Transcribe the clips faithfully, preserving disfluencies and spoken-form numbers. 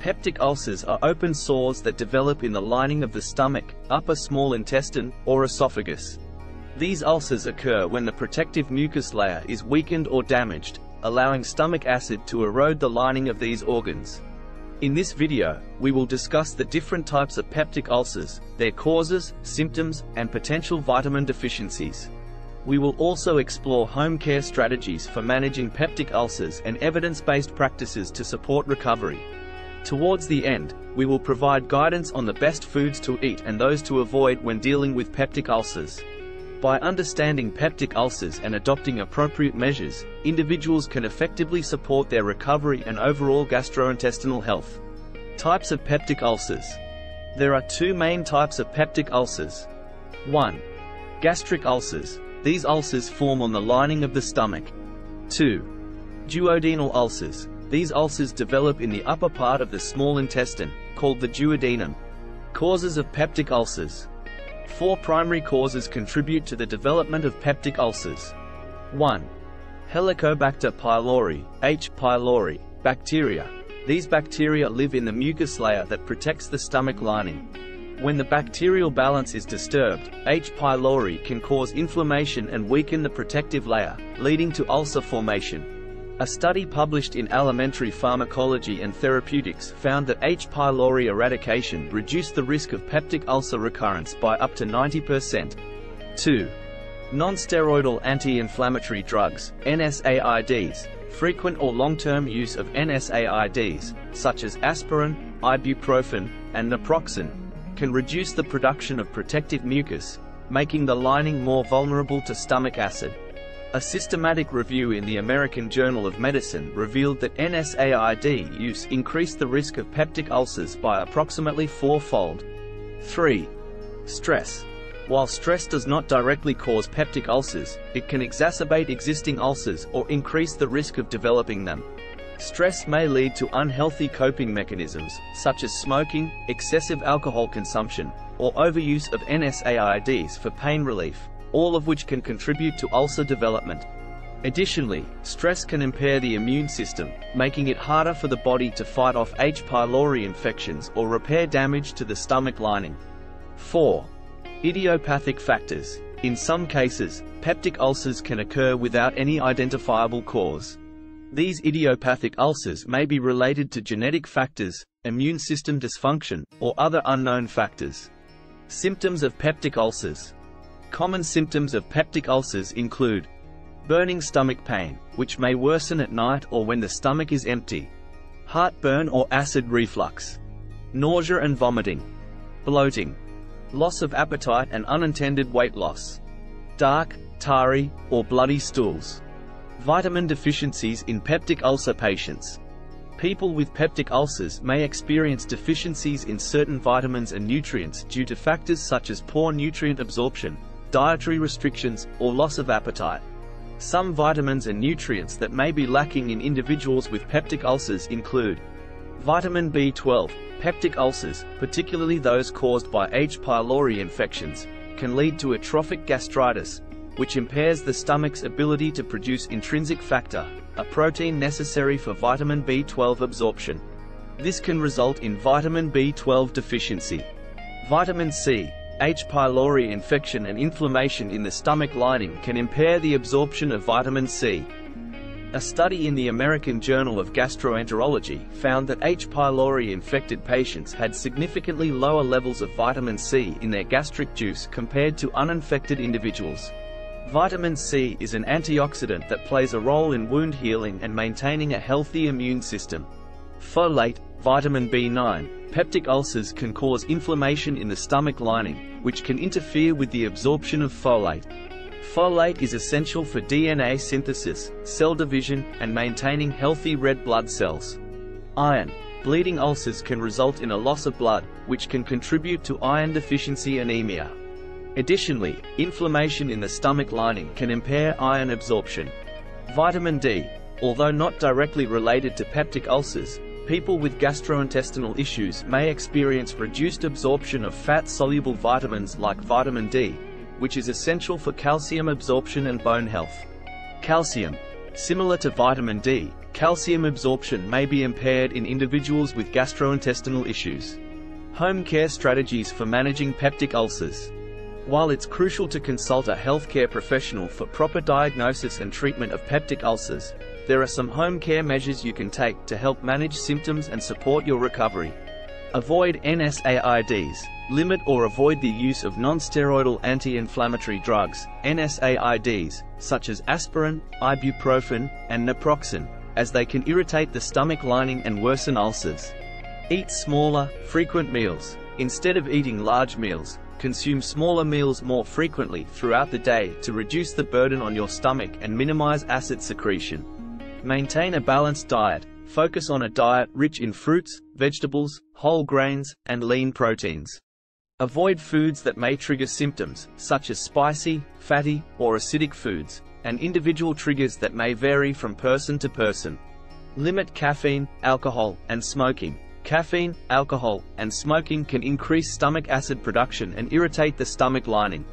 Peptic ulcers are open sores that develop in the lining of the stomach, upper small intestine, or esophagus. These ulcers occur when the protective mucus layer is weakened or damaged, allowing stomach acid to erode the lining of these organs. In this video, we will discuss the different types of peptic ulcers, their causes, symptoms, and potential vitamin deficiencies. We will also explore home care strategies for managing peptic ulcers and evidence-based practices to support recovery. Towards the end, we will provide guidance on the best foods to eat and those to avoid when dealing with peptic ulcers. By understanding peptic ulcers and adopting appropriate measures, individuals can effectively support their recovery and overall gastrointestinal health. Types of peptic ulcers. There are two main types of peptic ulcers. one. Gastric ulcers. These ulcers form on the lining of the stomach. two. Duodenal ulcers. These ulcers develop in the upper part of the small intestine, called the duodenum. Causes of peptic ulcers. Four primary causes contribute to the development of peptic ulcers. one. Helicobacter pylori, H. pylori, bacteria. These bacteria live in the mucus layer that protects the stomach lining. When the bacterial balance is disturbed, H. pylori can cause inflammation and weaken the protective layer, leading to ulcer formation. A study published in Alimentary Pharmacology and Therapeutics found that H. pylori eradication reduced the risk of peptic ulcer recurrence by up to ninety percent. two. Non-steroidal anti-inflammatory drugs, N S A I Ds. Frequent or long-term use of N S A I Ds, such as aspirin, ibuprofen, and naproxen, can reduce the production of protective mucus, making the lining more vulnerable to stomach acid. A systematic review in the American Journal of Medicine revealed that N S A I D use increased the risk of peptic ulcers by approximately fourfold. three. Stress. While stress does not directly cause peptic ulcers, it can exacerbate existing ulcers or increase the risk of developing them. Stress may lead to unhealthy coping mechanisms, such as smoking, excessive alcohol consumption, or overuse of N S A I Ds for pain relief, all of which can contribute to ulcer development. Additionally, stress can impair the immune system, making it harder for the body to fight off H. pylori infections or repair damage to the stomach lining. four. Idiopathic factors. In some cases, peptic ulcers can occur without any identifiable cause. These idiopathic ulcers may be related to genetic factors, immune system dysfunction, or other unknown factors. Symptoms of peptic ulcers. Common symptoms of peptic ulcers include burning stomach pain, which may worsen at night or when the stomach is empty, heartburn or acid reflux, nausea and vomiting, bloating, loss of appetite and unintended weight loss, dark, tarry, or bloody stools. Vitamin deficiencies in peptic ulcer patients. People with peptic ulcers may experience deficiencies in certain vitamins and nutrients due to factors such as poor nutrient absorption, dietary restrictions, or loss of appetite. Some vitamins and nutrients that may be lacking in individuals with peptic ulcers include vitamin B twelve. Peptic ulcers, particularly those caused by H. pylori infections, can lead to atrophic gastritis, which impairs the stomach's ability to produce intrinsic factor, a protein necessary for vitamin B twelve absorption. This can result in vitamin B twelve deficiency. Vitamin C. H. pylori infection and inflammation in the stomach lining can impair the absorption of vitamin C. A study in the American Journal of Gastroenterology found that H. pylori infected patients had significantly lower levels of vitamin C in their gastric juice compared to uninfected individuals. Vitamin C is an antioxidant that plays a role in wound healing and maintaining a healthy immune system. Folate. Vitamin B nine. Peptic ulcers can cause inflammation in the stomach lining, which can interfere with the absorption of folate. Folate is essential for D N A synthesis, cell division, and maintaining healthy red blood cells. Iron. Bleeding ulcers can result in a loss of blood, which can contribute to iron deficiency anemia. Additionally, inflammation in the stomach lining can impair iron absorption. Vitamin D. Although not directly related to peptic ulcers, people with gastrointestinal issues may experience reduced absorption of fat-soluble vitamins like vitamin D, which is essential for calcium absorption and bone health. Calcium. Similar to vitamin D, calcium absorption may be impaired in individuals with gastrointestinal issues. Home care strategies for managing peptic ulcers. While it's crucial to consult a healthcare professional for proper diagnosis and treatment of peptic ulcers, there are some home care measures you can take to help manage symptoms and support your recovery. Avoid N S A I Ds. Limit or avoid the use of non-steroidal anti-inflammatory drugs, N S A I Ds, such as aspirin, ibuprofen, and naproxen, as they can irritate the stomach lining and worsen ulcers. Eat smaller, frequent meals. Instead of eating large meals, consume smaller meals more frequently throughout the day to reduce the burden on your stomach and minimize acid secretion. Maintain a balanced diet. Focus on a diet rich in fruits, vegetables, whole grains, and lean proteins. Avoid foods that may trigger symptoms, such as spicy, fatty, or acidic foods, and individual triggers that may vary from person to person. Limit caffeine, alcohol, and smoking. Caffeine, alcohol, and smoking can increase stomach acid production and irritate the stomach lining.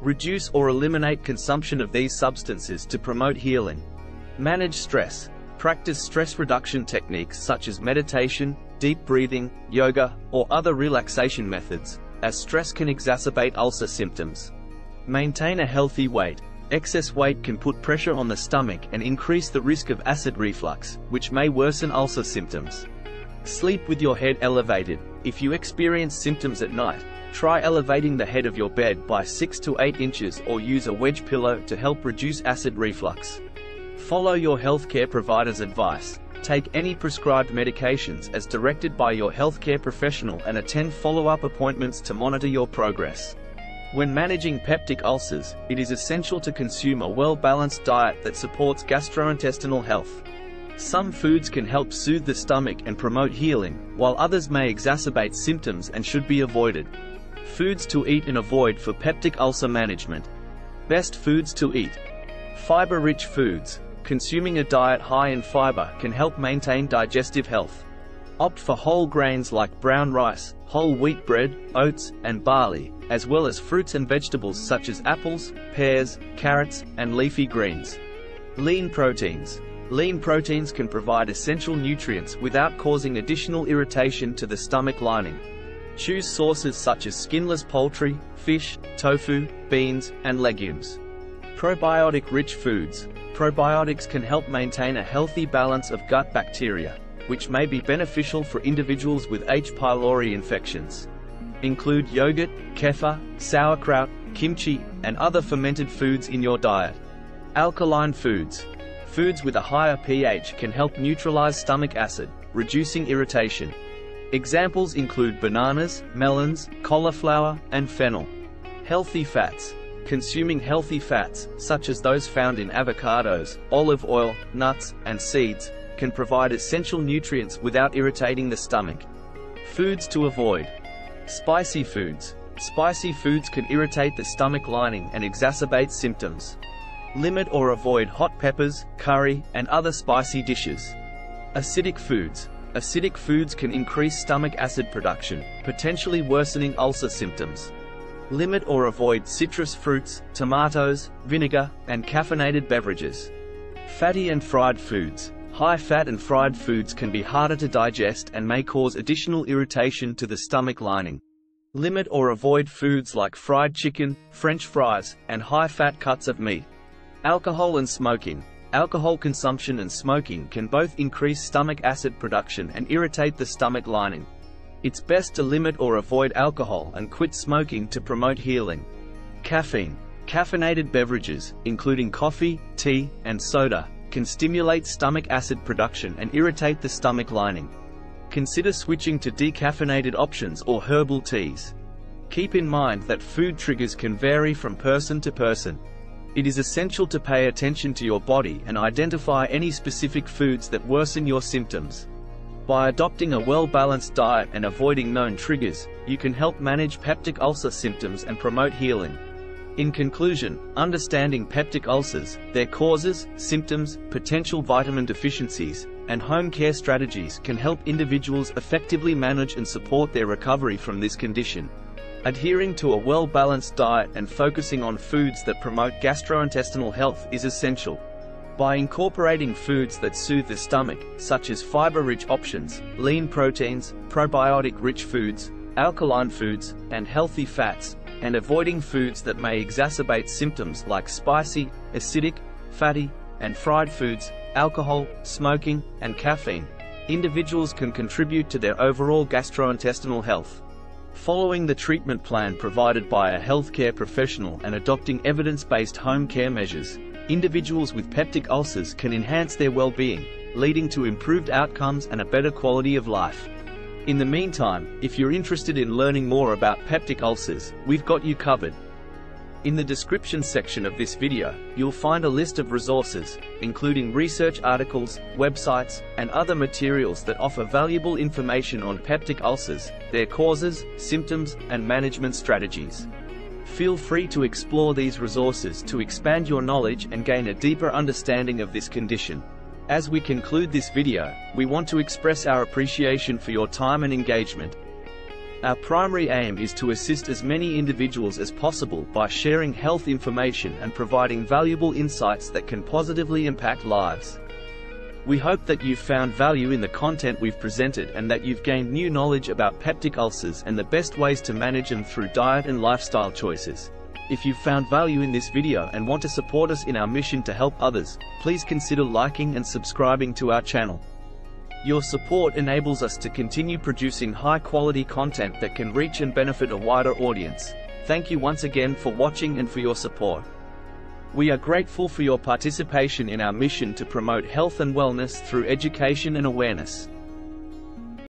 Reduce or eliminate consumption of these substances to promote healing. Manage stress. Practice stress reduction techniques such as meditation, deep breathing, yoga, or other relaxation methods, as stress can exacerbate ulcer symptoms. Maintain a healthy weight. Excess weight can put pressure on the stomach and increase the risk of acid reflux, which may worsen ulcer symptoms. Sleep with your head elevated. If you experience symptoms at night, try elevating the head of your bed by six to eight inches or use a wedge pillow to help reduce acid reflux. Follow your healthcare provider's advice. Take any prescribed medications as directed by your healthcare professional and attend follow-up appointments to monitor your progress. When managing peptic ulcers, it is essential to consume a well-balanced diet that supports gastrointestinal health. Some foods can help soothe the stomach and promote healing, while others may exacerbate symptoms and should be avoided. Foods to eat and avoid for peptic ulcer management. Best foods to eat. Fiber-rich foods. Consuming a diet high in fiber can help maintain digestive health. Opt for whole grains like brown rice, whole wheat bread, oats, and barley, as well as fruits and vegetables such as apples, pears, carrots, and leafy greens. Lean proteins. Lean proteins can provide essential nutrients without causing additional irritation to the stomach lining. Choose sources such as skinless poultry, fish, tofu, beans, and legumes. Probiotic-rich foods. Probiotics can help maintain a healthy balance of gut bacteria, which may be beneficial for individuals with H. pylori infections. Include yogurt, kefir, sauerkraut, kimchi, and other fermented foods in your diet. Alkaline foods. Foods with a higher pH can help neutralize stomach acid, reducing irritation. Examples include bananas, melons, cauliflower, and fennel. Healthy fats. Consuming healthy fats, such as those found in avocados, olive oil, nuts, and seeds, can provide essential nutrients without irritating the stomach. Foods to avoid. Spicy foods. Spicy foods can irritate the stomach lining and exacerbate symptoms. Limit or avoid hot peppers, curry, and other spicy dishes. Acidic foods. Acidic foods can increase stomach acid production, potentially worsening ulcer symptoms. Limit or avoid citrus fruits, tomatoes, vinegar, and caffeinated beverages. Fatty and fried foods. High fat and fried foods can be harder to digest and may cause additional irritation to the stomach lining. Limit or avoid foods like fried chicken, French fries, and high-fat cuts of meat. Alcohol and smoking. Alcohol consumption and smoking can both increase stomach acid production and irritate the stomach lining. It's best to limit or avoid alcohol and quit smoking to promote healing. Caffeine. Caffeinated beverages, including coffee, tea, and soda, can stimulate stomach acid production and irritate the stomach lining. Consider switching to decaffeinated options or herbal teas. Keep in mind that food triggers can vary from person to person. It is essential to pay attention to your body and identify any specific foods that worsen your symptoms. By adopting a well-balanced diet and avoiding known triggers, you can help manage peptic ulcer symptoms and promote healing. In conclusion, understanding peptic ulcers, their causes, symptoms, potential vitamin deficiencies, and home care strategies can help individuals effectively manage and support their recovery from this condition. Adhering to a well-balanced diet and focusing on foods that promote gastrointestinal health is essential. By incorporating foods that soothe the stomach, such as fiber-rich options, lean proteins, probiotic-rich foods, alkaline foods, and healthy fats, and avoiding foods that may exacerbate symptoms like spicy, acidic, fatty, and fried foods, alcohol, smoking, and caffeine, individuals can contribute to their overall gastrointestinal health. Following the treatment plan provided by a healthcare professional and adopting evidence-based home care measures, individuals with peptic ulcers can enhance their well-being, leading to improved outcomes and a better quality of life. In the meantime, if you're interested in learning more about peptic ulcers, we've got you covered. In the description section of this video, you'll find a list of resources, including research articles, websites, and other materials that offer valuable information on peptic ulcers, their causes, symptoms, and management strategies. Feel free to explore these resources to expand your knowledge and gain a deeper understanding of this condition. As we conclude this video, we want to express our appreciation for your time and engagement. Our primary aim is to assist as many individuals as possible by sharing health information and providing valuable insights that can positively impact lives. We hope that you've found value in the content we've presented and that you've gained new knowledge about peptic ulcers and the best ways to manage them through diet and lifestyle choices. If you've found value in this video and want to support us in our mission to help others, please consider liking and subscribing to our channel. Your support enables us to continue producing high-quality content that can reach and benefit a wider audience. Thank you once again for watching and for your support. We are grateful for your participation in our mission to promote health and wellness through education and awareness.